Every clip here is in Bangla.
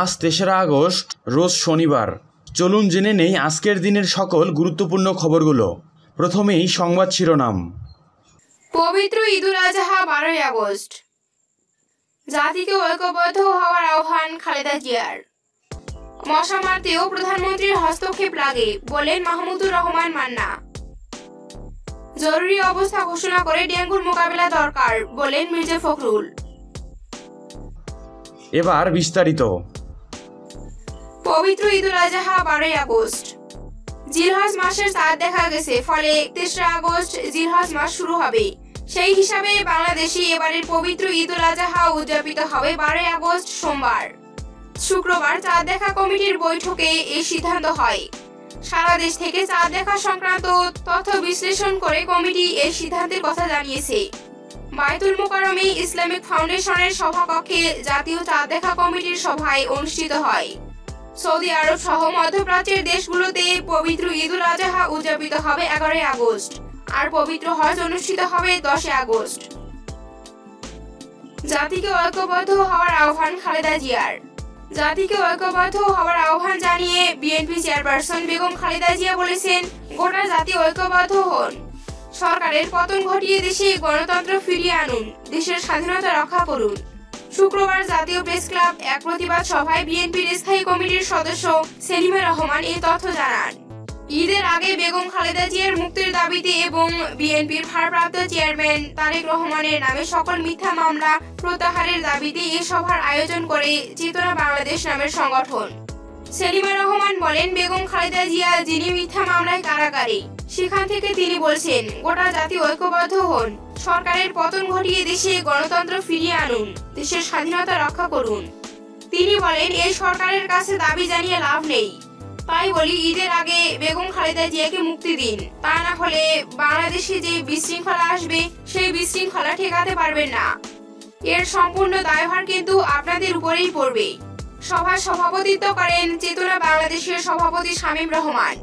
আজ ৩রা আগস্ট রোজ শনিবার। চলুন জেনে নেই আজকের দিনের সকল গুরুত্বপূর্ণ খবরগুলো। প্রথমেই সংবাদ শিরোনাম। পবিত্র ঈদুল আজহা ১২ই আগস্ট, জাতিকে ঐক্যবদ্ধ হওয়ার আহ্বান খালেদা জিয়ার। মশা মারতেও প্রধানমন্ত্রীর হস্তক্ষেপ লাগে বলেন মাহমুদুর রহমান মান্না। জরুরি অবস্থা ঘোষণা করে ডেঙ্গুর মোকাবেলা দরকার বলেন মির্জা ফখরুল। এবার বিস্তারিত। পবিত্র ঈদুল আজহা ১২ই আগস্ট। জিলহজ মাসের চাঁদ দেখা গেছে, ফলে ৩রা আগস্ট জিলহজ মাস শুরু হবে। সেই হিসাবে বাংলাদেশে এবারের পবিত্র ঈদুল আজহা উদযাপিত হবে ১২ই আগস্ট সোমবার। শুক্রবার চাঁদ দেখা কমিটির বৈঠকে এই সিদ্ধান্ত হয়। সারা দেশ থেকে চাঁদ দেখা সংক্রান্ত তথ্য বিশ্লেষণ করে কমিটি এই সিদ্ধান্তের কথা জানিয়েছে। বাইতুল মুকাররমে ইসলামিক ফাউন্ডেশনের সভাকক্ষে জাতীয় চাঁদ দেখা কমিটির সভায় অনুষ্ঠিত হয়। সৌদি আরব সহ মধ্যপ্রাচ্যের দেশগুলোতে পবিত্র ঈদুল আজহা উদযাপিত হবে ১১ই আগস্ট, আর পবিত্র হজ অনুষ্ঠিত হবে ১০ই আগস্ট। জাতিকে ঐক্যবদ্ধ হওয়ার আহ্বান খালেদা জিয়ার। জাতিকে ঐক্যবদ্ধ হওয়ার আহ্বান জানিয়ে বিএনপি চেয়ারপারসন বেগম খালেদা জিয়া বলেছেন, গোটা জাতি ঐক্যবদ্ধ হন, সরকারের পতন ঘটিয়ে দেশে গণতন্ত্র ফিরিয়ে আনুন, দেশের স্বাধীনতা রক্ষা করুন। শুক্রবার জাতীয় প্রেস ক্লাব এক প্রতিবাদ সভায় বিএনপির স্থায়ী কমিটির সদস্য শামীম রহমান এই তথ্য জানান। ঈদের আগে বেগম খালেদা জিয়ার মুক্তির দাবিতে এবং বিএনপির ভারপ্রাপ্ত চেয়ারম্যান তারেক রহমানের নামে সকল মিথ্যা মামলা প্রত্যাহারের দাবিতে এই সভার আয়োজন করে চেতনা বাংলাদেশ নামের সংগঠন। শামীম রহমান বলেন, বেগম খালেদা জিয়া যিনি মিথ্যা মামলায় কারাগারে, সেখান থেকে তিনি বলছেন গোটা জাতি ঐক্যবদ্ধ হন, সরকারের পতন ঘটিয়ে দেশে গণতন্ত্র ফিরিয়ে আনুন, দেশের স্বাধীনতা রক্ষা করুন। তিনি বলেন, এই সরকারের কাছে দাবি জানিয়ে লাভ নেই, তাই বলি ঈদের আগে বেগম খালেদা জিয়াকে মুক্তি দিন, তা না হলে বাংলাদেশে যে বিশৃঙ্খলা আসবে সেই বিশৃঙ্খলা ঠেকাতে পারবেন না। এর সম্পূর্ণ দায়ভার কিন্তু আপনাদের উপরেই পড়বে। সভা সভাপতিত্ব করেন চেতনা বাংলাদেশের সভাপতি শামীম রহমান।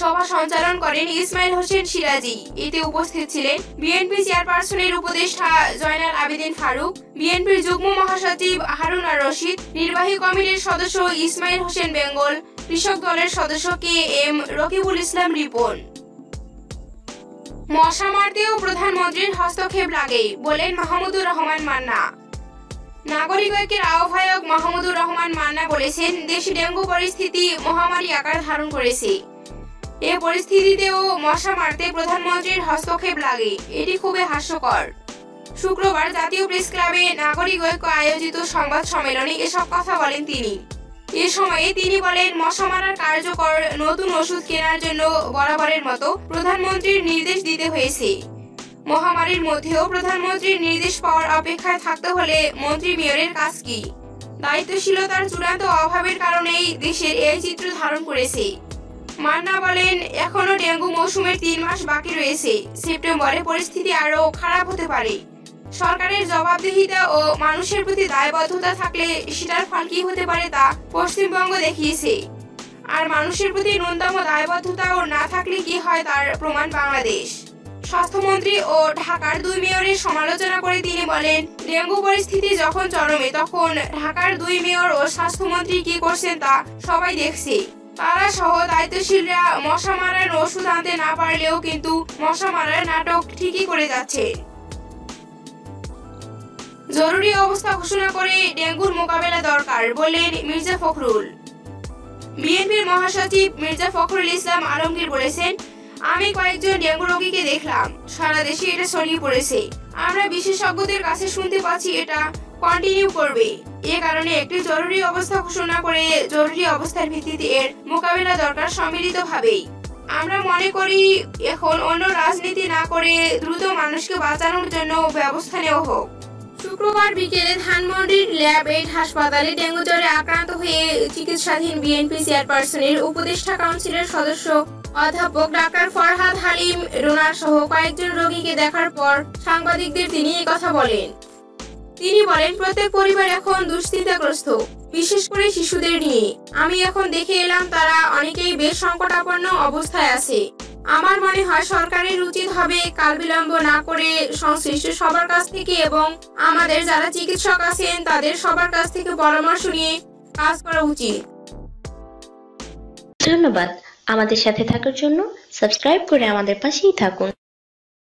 সভা সঞ্চালন করেন ইসমাইল হোসেন সিরাজি। এতে উপস্থিত ছিলেন বিএনপি চেয়ারপারসনের উপদেষ্টা জয়নাল আবেদিন ফারুক, বিএনপির যুগ্ম মহাসচিব হারুন আর রশিদ, নির্বাহী কমিটির সদস্য ইসমাইল হোসেন বেঙ্গল, কৃষক দলের সদস্য কে এম রকিবুল ইসলাম রিপন। মশা মারতেও প্রধানমন্ত্রীর হস্তক্ষেপ লাগে বলেন মাহমুদুর রহমান মান্না। নাগরিক ঐক্যের আহ্বায়ক মাহমুদুর রহমান মান্না বলেছেন, দেশে ডেঙ্গু পরিস্থিতি মহামারী আকার ধারণ করেছে। এ পরিস্থিতিতেও মশা মারতে প্রধানমন্ত্রীর হস্তক্ষেপ লাগে, এটি খুবই হাস্যকর। শুক্রবার জাতীয় প্রেস ক্লাবে নাগরিক ঐক্য আয়োজিত সংবাদ সম্মেলনে এসব কথা বলেন তিনি। এ সময়ে তিনি বলেন, মশা মারার কার্যকর নতুন ওষুধ কেনার জন্য বরাবরের মতো প্রধানমন্ত্রীর নির্দেশ দিতে হয়েছে। মহামারীর মধ্যেও প্রধানমন্ত্রীর নির্দেশ পাওয়ার অপেক্ষায় থাকতে হলে মন্ত্রী মেয়রের কাজ কি? দায়িত্বশীলতার চূড়ান্ত অভাবের কারণেই দেশের এই চিত্র ধারণ করেছে। মান্না বলেন, এখনো ডেঙ্গু মৌসুমের ৩ মাস বাকি রয়েছে, সেপ্টেম্বরে পরিস্থিতি আরও খারাপ হতে পারে। সরকারের জবাবদিহিতা ও মানুষের প্রতি দায়বদ্ধতা থাকলে সেটার ফল কি হতে পারে তা পশ্চিমবঙ্গ দেখিয়েছে, আর মানুষের প্রতি ন্যূনতম দায়বদ্ধতাও না থাকলে কি হয় তার প্রমাণ বাংলাদেশ। স্বাস্থ্যমন্ত্রী ও ঢাকার 2 মেয়রের সমালোচনা করে তিনি বলেন, ডেঙ্গু পরিস্থিতি যখন চরমে তখন ঢাকার 2 মেয়র ও স্বাস্থ্যমন্ত্রী কি করছেন তা সবাই দেখছে। তারা সহ দায়িত্বশীলরা মশা মারার ওষুধ আনতে না পারলেও কিন্তু মশা মারার নাটক ঠিকই করে যাচ্ছে। জরুরি অবস্থা ঘোষণা করে ডেঙ্গুর মোকাবেলা দরকার বলেন মির্জা ফখরুল। বিএনপির মহাসচিব মির্জা ফখরুল ইসলাম আলমগীর বলেছেন, আমি কয়েকজন ডেঙ্গু রোগীকে দেখলাম, সারা দেশে এটা ছড়িয়ে পড়েছে। আমরা বিশেষজ্ঞদের কাছে শুনতে পাচ্ছি এটা কন্টিনিউ করবে, এ কারণে একটি জরুরি অবস্থা ঘোষণা করে জরুরি অবস্থার ভিত্তিতে এর মোকাবেলা দরকার সম্মিলিতভাবেই। আমরা মনে করি এখন অন্য রাজনীতি না করে দ্রুত মানুষকে বাঁচানোর জন্য ব্যবস্থা নেওয়া হোক। শুক্রবার বিকেলে ধানমন্ডির ল্যাব-এইড হাসপাতালে ডেঙ্গু জ্বরে আক্রান্ত হয়ে চিকিৎসাধীন বিএনপি চেয়ারপারসনের উপদেষ্টা কাউন্সিলের সদস্য অধ্যাপক ডাক্তার ফরহাদ হালিম রুনা সহ কয়েকজন রোগীকে দেখার পর সাংবাদিকদের তিনি এই কথা বলেন। তিনি বলেন, প্রত্যেক পরিবার এখন দুশ্চিন্তাগ্রস্ত, বিশেষ করে শিশুদের নিয়ে। আমি এখন দেখে এলাম তারা অনেকেই বেশ সংকটাপন্ন অবস্থায় আছে। আমার মনে হয় সরকারের উচিত হবে কাল বিলম্ব না করে সংশ্লিষ্ট সবার কাছ থেকে এবং আমাদের যারা চিকিৎসক আছেন তাদের সবার কাছ থেকে পরামর্শ নিয়ে কাজ করা উচিত। ধন্যবাদ। আমাদের সাথে থাকার জন্য সাবস্ক্রাইব করে আমাদের পাশেই থাকুন।